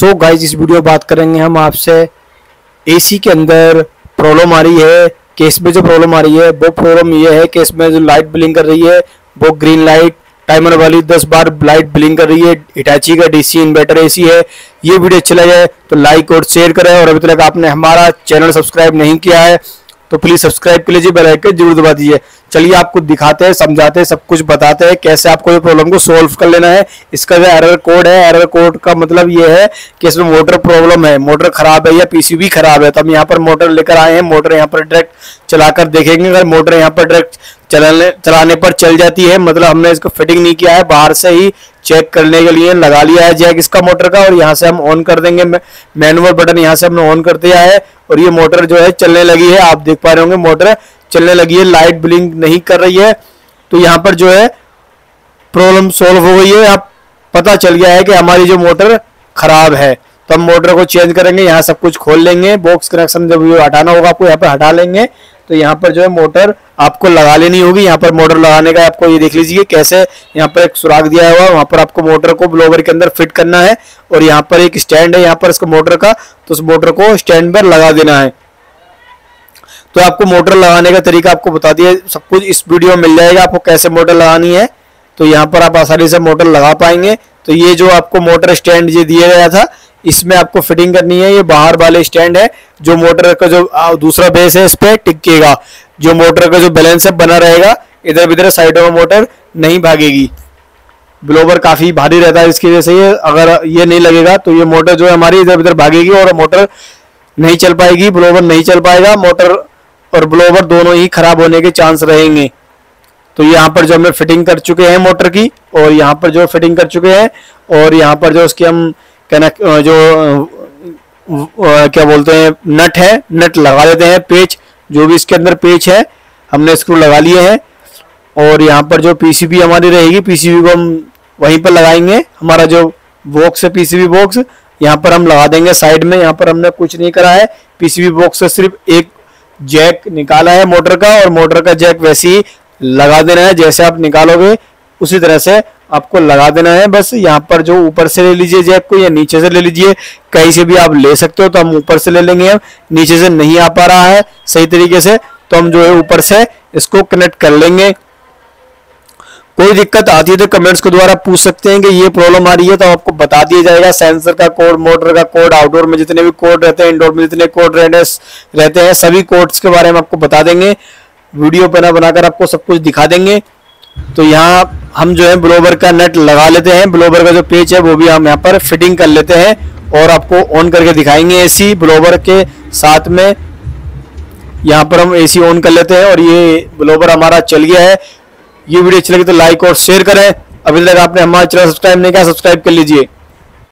So guys इस video बात करेंगे हम आपसे एसी के अंदर प्रॉब्लम आ रही है कि इसमें जो प्रॉब्लम आ रही है वो प्रॉब्लम ये है कि इसमें जो लाइट ब्लिंक कर रही है वो ग्रीन लाइट टाइमर वाली 10 बार लाइट ब्लिंक कर रही है। हिटाची का डीसी इन्वर्टर एसी है। ये वीडियो अच्छा लगे तो लाइक और शेयर करें, और अभी तक आपने हमारा चैनल सब्सक्राइब नहीं किया है तो प्लीज़ सब्सक्राइब कर लीजिए, बेल आइकन जरूर दबा दीजिए। चलिए आपको दिखाते हैं, समझाते हैं, सब कुछ बताते हैं कैसे आपको ये प्रॉब्लम को सोल्व कर लेना है। इसका जो एरर कोड है, एरर कोड का मतलब ये है कि इसमें मोटर प्रॉब्लम है, मोटर खराब है या पीसीबी खराब है। तो हम यहाँ पर मोटर लेकर आए हैं, मोटर यहाँ पर डायरेक्ट चलाकर देखेंगे। अगर मोटर यहाँ पर डायरेक्ट चलाने पर चल जाती है, मतलब हमने इसको फिटिंग नहीं किया है, बाहर से ही चेक करने के लिए लगा लिया है जैक इसका मोटर का, और यहाँ से हम ऑन कर देंगे मैनुअल बटन, यहाँ से हमने ऑन कर दिया है और ये मोटर जो है चलने लगी है। आप देख पा रहे होंगे मोटर चलने लगी है, लाइट ब्लिंक नहीं कर रही है। तो यहाँ पर जो है प्रॉब्लम सॉल्व हो गई है। आप पता चल गया है कि हमारी जो मोटर खराब है। तो हम मोटर को चेंज करेंगे, यहाँ सब कुछ खोल लेंगे, बॉक्स कनेक्शन जब ये हटाना होगा आपको यहाँ पर हटा लेंगे। तो यहाँ पर जो है मोटर आपको लगा लेनी होगी। यहाँ पर मोटर लगाने का आपको ये देख लीजिए कैसे, यहाँ पर एक सुराख दिया हुआ है, वहाँ पर आपको मोटर को ब्लोवर के अंदर फिट करना है, और यहाँ पर एक स्टैंड है यहाँ पर इसका मोटर का, तो उस मोटर को स्टैंड पर लगा देना है। तो आपको मोटर लगाने का तरीका आपको बता दिया, सब कुछ इस वीडियो में मिल जाएगा आपको कैसे मोटर लगानी है। तो यहाँ पर आप आसानी से मोटर लगा पाएंगे। तो ये जो आपको मोटर स्टैंड ये दिया गया था, इसमें आपको फिटिंग करनी है। ये बाहर वाले स्टैंड है, जो मोटर का जो दूसरा बेस है इस पर टिकेगा, जो मोटर का जो बैलेंस है बना रहेगा, इधर उधर साइडों में मोटर नहीं भागेगी। ब्लोवर काफी भारी रहता है इसकी वजह से, ये अगर ये नहीं लगेगा तो ये मोटर जो है हमारी इधर उधर भागेगी और मोटर नहीं चल पाएगी, ब्लोवर नहीं चल पाएगा, मोटर और ब्लोवर दोनों ही खराब होने के चांस रहेंगे। तो यहाँ पर जो हमने फिटिंग कर चुके हैं मोटर की, और यहाँ पर जो फिटिंग कर चुके हैं, और यहाँ पर जो उसके हम कनेक्ट जो क्या बोलते हैं नट है, नट लगा देते हैं, पेच जो भी इसके अंदर पेच है हमने स्क्रू लगा लिए हैं। और यहाँ पर जो पीसीबी हमारी रहेगी, पीसीबी को हम वहीं पर लगाएंगे, हमारा जो बॉक्स है पीसीबी बॉक्स यहाँ पर हम लगा देंगे साइड में। यहाँ पर हमने कुछ नहीं करा है, पीसीबी बॉक्स से सिर्फ एक जैक निकाला है मोटर का, और मोटर का जैक वैसे ही लगा देना है जैसे आप निकालोगे उसी तरह से आपको लगा देना है। बस यहाँ पर जो ऊपर से ले लीजिए जैक को या नीचे से ले लीजिए, कहीं से भी आप ले सकते हो। तो हम ऊपर से ले लेंगे, नीचे से नहीं आ पा रहा है सही तरीके से, तो हम जो है ऊपर से इसको कनेक्ट कर लेंगे। कोई दिक्कत आती है तो कमेंट्स के द्वारा पूछ सकते हैं कि ये प्रॉब्लम आ रही है, तो आपको बता दिया जाएगा। सेंसर का कोड, मोटर का कोड, आउटडोर में जितने भी कोड रहते हैं, इंडोर में जितने कोड रहते हैं, सभी कोड्स के बारे में आपको बता देंगे। वीडियो पर बनाकर आपको सब कुछ दिखा देंगे। तो यहाँ हम जो है ब्लोवर का नट लगा लेते हैं, ब्लोवर का जो पेच है वो भी हम यहाँ पर फिटिंग कर लेते हैं, और आपको ऑन करके दिखाएंगे एसी। ब्लोवर के साथ में यहाँ पर हम एसी ऑन कर लेते हैं, और ये ब्लोवर हमारा चल गया है। ये वीडियो अच्छी लगी तो लाइक और शेयर करें। अभी तक आपने हमारा चैनल सब्सक्राइब नहीं किया, सब्सक्राइब कर लीजिए।